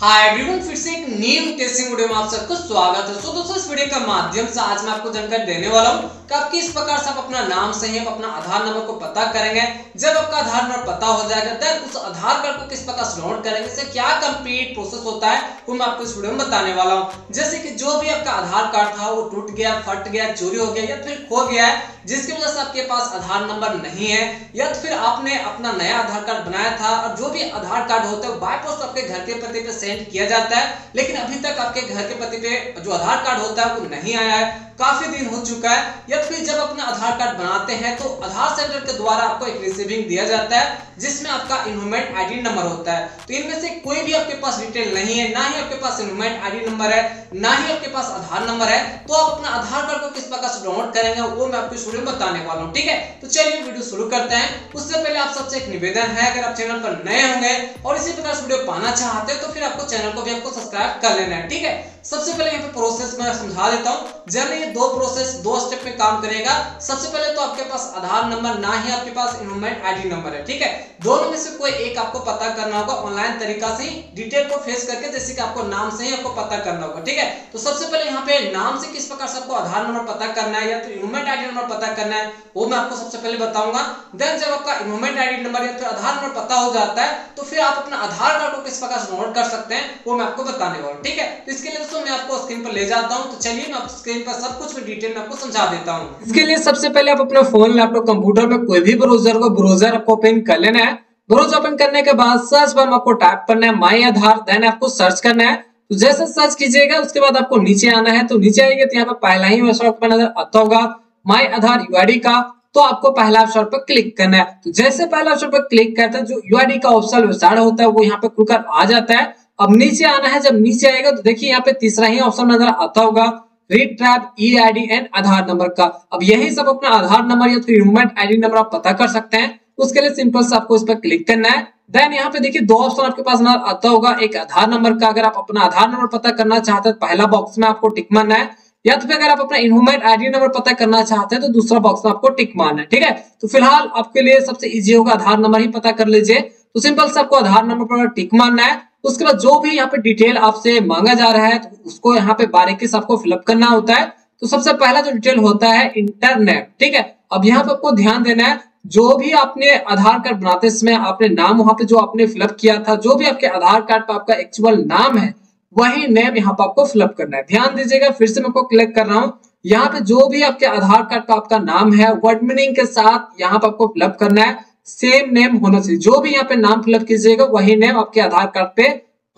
Hi everyone, फिर से एक न्यू टेस्टिंग वीडियो में आप सबको स्वागत है। सो दोस्तों, इस वीडियो के माध्यम से आज मैं आपको जानकारी देने वाला हूं कि आप किस प्रकार से आप अपना नाम सही अपना आधार नंबर को पता करेंगे। जब आपका आधार नंबर पता हो जाएगा देन उस आधार कार्ड को किस प्रकार से डाउनलोड करेंगे, इससे क्या कंप्लीट प्रोसेस होता है वो मैं आपको इस वीडियो में बताने वाला हूँ। जैसे कि जो भी आपका आधार कार्ड था वो टूट गया, फट गया, चोरी हो गया या फिर खो गया है, जिसकी वजह से आपके पास आधार नंबर नहीं है, या फिर आपने अपना नया आधार कार्ड बनाया था और जो भी आधार कार्ड होता है वो बाय पोस्ट आपके घर के पते पे सेंड किया जाता है, लेकिन अभी तक आपके घर के पते पे जो आधार कार्ड होता है वो नहीं आया है, काफी दिन हो चुका है। या फिर जब अपना आधार कार्ड बनाते हैं तो आधार सेंटर के द्वारा आपको एक रिसीविंग दिया जाता है जिसमें आपका इन्वॉल्वमेंट आईडी नंबर होता है। तो इनमें से कोई भी आपके पास डिटेल नहीं है, ना ही आपके पास इन्वॉल्वमेंट आईडी नंबर है, ना ही आपके पास आधार नंबर है, तो आप अपना आधार कार्ड को किस प्रकार से डाउनलोड करेंगे वो मैं आपको स्टूडियो में बताने वाला हूँ। ठीक है, तो चलिए वीडियो शुरू करते हैं। उससे पहले आप सबसे एक निवेदन है, अगर आप चैनल पर नए होंगे और इसी प्रकार से वीडियो पाना चाहते हैं तो फिर आपको चैनल को भी आपको सब्सक्राइब कर लेना है। ठीक है, सबसे पहले यहाँ पे प्रोसेस मैं समझा देता हूँ। जनरली दो प्रोसेस दो स्टेप में काम करेगा। सबसे पहले तो आपके पास आधार नंबर ना ही आपके पास इन्वॉल्वमेंट आईडी नंबर है। ठीक है, दोनों में से कोई एक आपको पता करना होगा ऑनलाइन तरीका से ही, डिटेल को फेस करके, जैसे कि आपको नाम से ही आपको पता करना होगा। ठीक है, तो सबसे पहले यहाँ पे नाम से किस प्रकार से आपको आधार नंबर पता करना है या फिर इन्वॉल्वमेंट आईडी नंबर पता करना है वो मैं आपको सबसे पहले बताऊंगा। देन जब आपका इन्वॉल्वमेंट आईडी नंबर या फिर आधार नंबर पता हो जाता है तो फिर आप अपना आधार कार्ड को किस प्रकार से डाउनलोड कर सकते हैं वो मैं आपको बताने वाला हूँ। ठीक है, तो इसके लिए दोस्तों मैं आपको स्क्रीन पर ले जाता हूँ। तो चलिए मैं आपको स्क्रीन पर सब कुछ डिटेल में आपको समझा देता हूँ। इसके लिए सबसे पहले आप अपना फोन, लैपटॉप, कंप्यूटर में कोई भी ब्राउजर को आपको ओपन कर लेना है। ब्राउजर ओपन करने के बाद सर्च बार में आपको टाइप करना है माई आधार, देन आपको सर्च करना है। तो जैसे सर्च कीजिएगा उसके बाद आपको नीचे आना है। तो नीचे आएंगे तो यहाँ पे पहला ही वेबसाइट पर नजर आता होगा माई आधार यूआईडी का, तो आपको पहला ऑप्शन पर क्लिक करना है। तो जैसे पहला ऑप्शन पर क्लिक करते हैं जो यूआईडी का ऑप्शन वेबसाइट होता है वो यहाँ पे खुलकर आ जाता है। अब नीचे आना है, जब नीचे आएगा तो देखिए यहाँ पे तीसरा ही ऑप्शन नजर आता होगा रिट्रैप ईआईडी एंड आधार नंबर का। अब यही सब अपना आधार नंबर या फिर इन्वॉल्वमेंट आईडी नंबर आप पता कर सकते हैं। उसके लिए सिंपल से आपको इस पर क्लिक करना है। देन यहाँ पे देखिए दो ऑप्शन आपके पास नजर आता होगा, एक आधार नंबर का, अगर आप अपना आधार नंबर पता करना चाहते हैं पहला बॉक्स में आपको टिक मारना है, या तो फिर अगर आप अपना इन्वॉल्वमेंट आईडी नंबर पता करना चाहते हैं तो दूसरा बॉक्स में आपको टिक मारना है। ठीक है, तो फिलहाल आपके लिए सबसे ईजी होगा आधार नंबर ही पता कर लीजिए। तो सिंपल से आपको आधार नंबर पर टिक मारना है। उसके बाद जो भी यहाँ पे डिटेल आपसे मांगा जा रहा है तो उसको यहाँ पे बारीकी से आपको फिलअप करना होता है। तो सबसे पहला जो डिटेल होता है इंटरनेट। ठीक है, अब यहाँ पे आपको ध्यान देना है, जो भी आपने आधार कार्ड बनाते समय आपने नाम वहां पे जो आपने फिलअप किया था, जो भी आपके आधार कार्ड पे आपका एक्चुअल नाम है वही नेम यहाँ पे आपको फिलअप करना है। ध्यान दीजिएगा, फिर से मैं आपको क्लिक कर रहा हूँ, यहाँ पे जो भी आपके आधार कार्ड पे आपका नाम है वर्ड मीनिंग के साथ यहाँ पे आपको फिलअप करना है। सेम नेम होना चाहिए, जो भी यहाँ पे नाम फिलअप कीजिएगा वही नेम आपके आधार कार्ड पे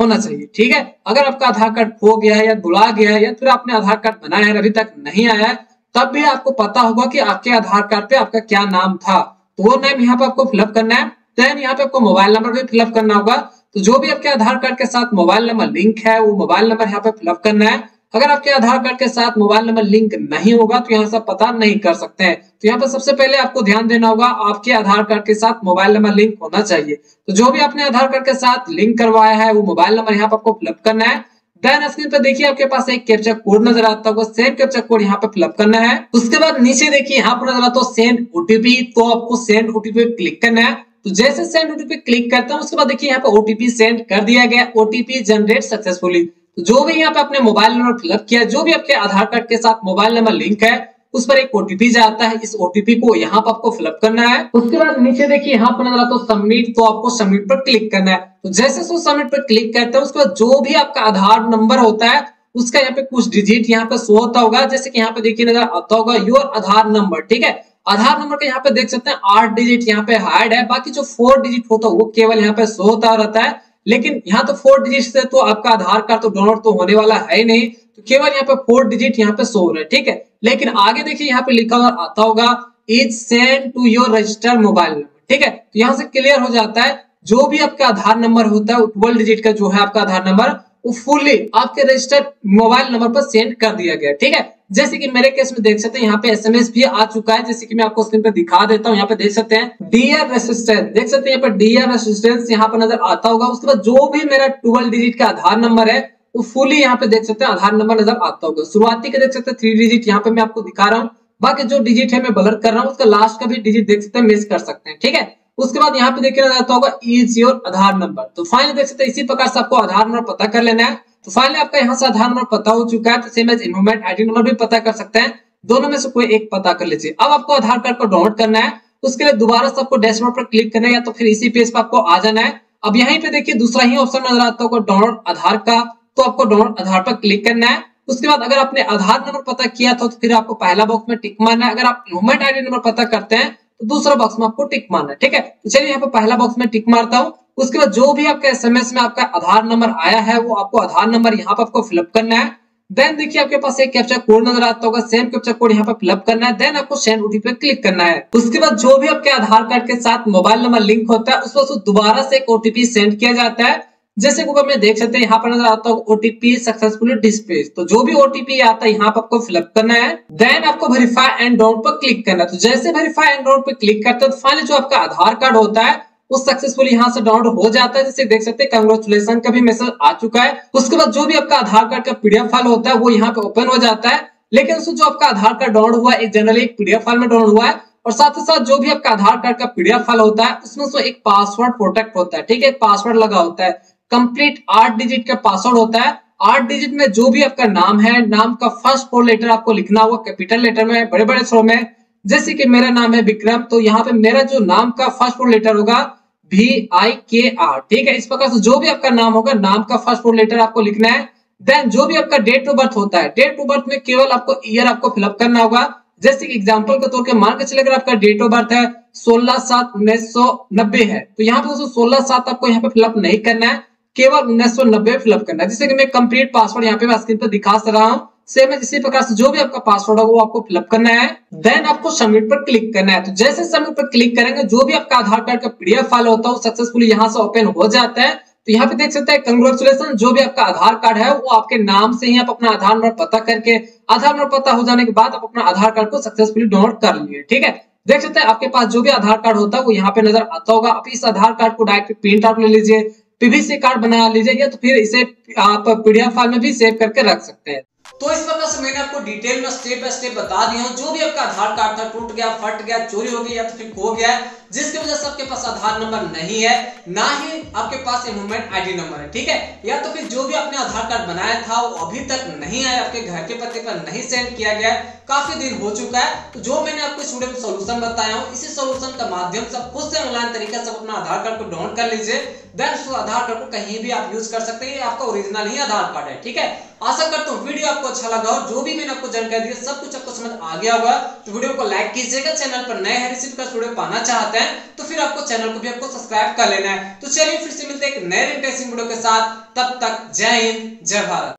होना चाहिए। ठीक है, अगर आपका आधार कार्ड खो गया है या भुला गया है या फिर आपने आधार कार्ड बनाया है अभी तक नहीं आया है, तब भी आपको पता होगा कि आपके आधार कार्ड पे आपका क्या नाम था, तो वो नेम यहाँ पे आपको फिलअप करना है। देन यहाँ पे आपको मोबाइल नंबर भी फिलअप करना होगा, तो जो भी आपके आधार कार्ड के साथ मोबाइल नंबर लिंक है वो मोबाइल नंबर यहाँ पे फिलअप करना है। अगर आपके आधार कार्ड के साथ मोबाइल नंबर लिंक नहीं होगा तो यहाँ से पता नहीं कर सकते हैं। तो यहाँ पर सबसे पहले आपको ध्यान देना होगा आपके आधार कार्ड के साथ मोबाइल नंबर लिंक होना चाहिए। तो जो भी आपने आधार कार्ड के साथ लिंक करवाया है वो मोबाइल नंबर यहाँ पर आपको फिलअप करना है। देन स्क्रीन पर देखिए आपके पास एक कैप्चा कोड नजर आता होगा, सेम कैप्चा कोड यहाँ पे फिलअप करना है। उसके बाद नीचे देखिए यहाँ पर नजर आता है सेंड ओटीपी, तो आपको सेंड ओटीपी क्लिक करना है। तो जैसे सेंड ओटीपी क्लिक करता हूँ उसके बाद देखिए यहाँ पे ओटीपी सेंड कर दिया गया, ओटीपी जनरेट सक्सेसफुली। तो जो भी यहाँ पे आपने मोबाइल नंबर फिलअप किया, जो भी आपके आधार कार्ड के साथ मोबाइल नंबर लिंक है उस पर एक ओटीपी जाता है, इस ओटीपी को यहाँ पर आपको फिलअप करना है। उसके बाद नीचे देखिए यहाँ पर नजर आता है सबमिट, तो आपको सबमिट पर क्लिक करना है। तो जैसे सबमिट पर क्लिक करते हैं उसके बाद जो भी आपका आधार नंबर होता है उसका यहाँ पे कुछ डिजिट यहाँ पे शो होता होगा, जैसे कि यहाँ पे देखिए नजर आता होगा योर आधार नंबर। ठीक है, आधार नंबर का यहाँ पे देख सकते हैं 8 डिजिट यहाँ पे हाइड है, बाकी जो 4 डिजिट होता है वो केवल यहाँ पे शो होता रहता है। लेकिन यहाँ तो 4 डिजिट से तो आपका आधार कार्ड तो डाउनलोड तो होने वाला है ही नहीं, तो केवल यहाँ पे 4 डिजिट यहाँ पे शो हो रहा है। ठीक है, लेकिन आगे देखिए यहाँ पे लिखा हुआ आता होगा is send to your registered mobile number. ठीक है, तो यहाँ से क्लियर हो जाता है जो भी आपका आधार नंबर होता है 12 डिजिट का जो है आपका आधार नंबर वो फुल्ली आपके रजिस्टर्ड मोबाइल नंबर पर सेंड कर दिया गया। ठीक है, जैसे कि मेरे केस में देख सकते हैं यहाँ पे एसएमएस भी आ चुका है, जैसे कि मैं आपको स्क्रीन पे दिखा देता हूँ। यहाँ पे देख सकते हैं डियर रेसिस्टेंस, देख सकते हैं यहाँ पे डियर रेसिस्टेंस यहाँ पे नजर आता होगा। उसके बाद जो भी मेरा 12 डिजिट का आधार नंबर है वो फुली यहाँ पे देख सकते हैं आधार नंबर नजर आता होगा। शुरुआती के देख सकते हैं 3 डिजिट यहाँ पे मैं आपको दिखा रहा हूँ, बाकी जो डिजिट है मैं ब्लर कर रहा हूँ, उसका लास्ट का भी डिजिट देख सकते हैं मिस कर सकते हैं। ठीक है, उसके बाद यहाँ पे देखिए जाता होगा इज योर आधार नंबर। तो फाइनली देख सकते हैं इसी प्रकार से आपको आधार नंबर पता कर लेना है। तो फाइनली आपका यहाँ से आधार नंबर पता हो चुका है, तो same as involvement ID number भी पता कर सकते हैं, दोनों में से कोई एक पता कर लीजिए। अब आपको आधार कार्ड को डाउनलोड करना है, उसके लिए दोबारा से आपको डैशबोर्ड पर क्लिक करना है या तो फिर इसी पेज पर आपको आ जाना है। अब यहीं पे देखिए दूसरा ही ऑप्शन नजर आता होगा डाउनलोड आधार का, तो आपको डाउनलोड आधार पर क्लिक करना है। उसके बाद अगर आपने आधार नंबर पता किया था तो फिर आपको पहला बॉक्स में टिक मारना है, अगर आप इन्वॉल्वमेंट आईडी नंबर पता करते हैं तो दूसरा बॉक्स में आपको टिक मारना है। ठीक है, तो चलिए यहाँ पे पहला बॉक्स में टिक मारता हूँ। उसके बाद जो भी आपका एसएमएस में आपका आधार नंबर आया है वो आपको आधार नंबर यहाँ पर आपको फिलअप करना है। देन देखिए आपके पास एक कैप्चा कोड नजर आता होगा, सेम कैप्चा कोड यहाँ पर फिलअप करना है। देन आपको सेंड ओटीपी पे क्लिक करना है। उसके बाद जो भी आपके आधार कार्ड के साथ मोबाइल नंबर लिंक होता है उसको दोबारा से एक ओटीपी सेंड किया जाता है। जैसे ऊपर में देख सकते हैं यहाँ पर नजर आता होगा ओटीपी सक्सेसफुली डिस्पेच, तो जो भी ओटीपी आता है यहाँ पर आपको फिलअप करना है। देन आपको वेरीफाई एंड डाउनलोड पर क्लिक करना है। तो जैसे वेरीफाई एंड डाउनलोड पर क्लिक करते हैं तो फाइनली जो आपका आधार कार्ड होता है वो सक्सेसफुली यहाँ से डाउनलोड हो जाता है। जैसे देख सकते हैं कांग्रेचुलेशन का भी मैसेज आ चुका है। उसके बाद जो भी आपका आधार कार्ड का पीडीएफ फाइल होता है वो यहाँ पे ओपन हो जाता है। लेकिन उसमें जो आपका आधार कार्ड डाउनलोड हुआ है जनरली एक पीडीएफ फाइल में डाउनलोड हुआ है, और साथ ही साथ जो भी आपका आधार कार्ड का पीडीएफ फाइल होता है उसमें एक पासवर्ड प्रोटेक्ट होता है। ठीक है, पासवर्ड लगा होता है, कंप्लीट 8 डिजिट का पासवर्ड होता है। 8 डिजिट में जो भी आपका नाम है, नाम का फर्स्ट 4 लेटर आपको लिखना होगा कैपिटल लेटर में, बड़े बड़े अक्षरों में। जैसे कि मेरा नाम है विक्रम, तो यहाँ पे मेरा जो नाम का फर्स्ट 4 लेटर होगा VIKR। ठीक है, इस प्रकार से जो भी आपका नाम होगा नाम का फर्स्ट 4 लेटर आपको लिखना है। देन जो भी आपका डेट ऑफ बर्थ होता है, डेट ऑफ बर्थ में केवल आपको ईयर आपको फिलअप करना होगा। जैसे कि एग्जांपल के तौर पे मान के चले अगर आपका डेट ऑफ बर्थ है 16/7/1990 है, तो यहाँ पे दोस्तों 16/7 आपको यहाँ पे फिलअप नहीं करना है, केवल 1990 फिलअप करना है। जैसे कि मैं कंप्लीट पासवर्ड यहाँ पे स्क्रीन पर दिखा रहा हूँ। सेम इसी प्रकार से जो भी आपका पासवर्ड होगा वो आपको फिलअप करना है। देन आपको सबमिट पर क्लिक करना है। तो जैसे सबमिट पर क्लिक करेंगे जो भी आपका आधार कार्ड का पीडीएफ फाइल होता है वो सक्सेसफुली यहाँ से ओपन हो जाता है। तो यहाँ पे देख सकते हैं कंग्रेचुलेशन, जो भी आपका आधार कार्ड है वो आपके नाम से ही आप अपना आधार नंबर पता करके, आधार नंबर पता हो जाने के बाद आप अपना आधार कार्ड को सक्सेसफुली डाउनलोड कर लिए। ठीक है, देख सकते हैं आपके पास जो भी आधार कार्ड होता है वो यहाँ पे नजर आता होगा। आप इस आधार कार्ड को डायरेक्ट प्रिंट आउट ले लीजिए, पीवीसी कार्ड बना लीजिए, या तो फिर इसे आप पीडीएफ फाइल में भी सेव करके रख सकते हैं। तो इस प्रकार से मैंने आपको डिटेल में स्टेप बाय स्टेप बता दिया हूँ। जो भी आपका आधार कार्ड था टूट गया, फट गया, चोरी हो गई या तो फिर खो गया, जिसकी वजह से आपके पास आधार नंबर नहीं है, ना ही आपके पास इन्वॉल्वमेंट आईडी नंबर है, ठीक है, या तो फिर जो भी आपने आधार कार्ड बनाया था वो अभी तक नहीं आया, आपके घर के पते पर नहीं सेंड किया गया, काफी दिन हो चुका है। तो जो मैंने आपको स्टूडियो में सोल्यूशन बताया हूँ, इसी सोल्यूशन का माध्यम से आप खुद से ऑनलाइन तरीके से अपना आधार कार्ड को डाउनलोड कर लीजिए। देन आधार कार्ड को कहीं भी आप यूज कर सकते हैं, आपका ओरिजिनल ही आधार कार्ड है। ठीक है, आशा करता हूँ वीडियो आपको अच्छा लगा और जो भी मैंने आपको जानकारी दी सब कुछ आपको समझ आ गया होगा। तो वीडियो को लाइक कीजिएगा, चैनल पर नए हैं इसी प्रकार वीडियो पाना चाहते हैं तो फिर आपको चैनल को भी आपको सब्सक्राइब कर लेना है। तो चलिए फिर से मिलते हैं एक नए इंटरेस्टिंग वीडियो के साथ, तब तक जय हिंद जय भारत।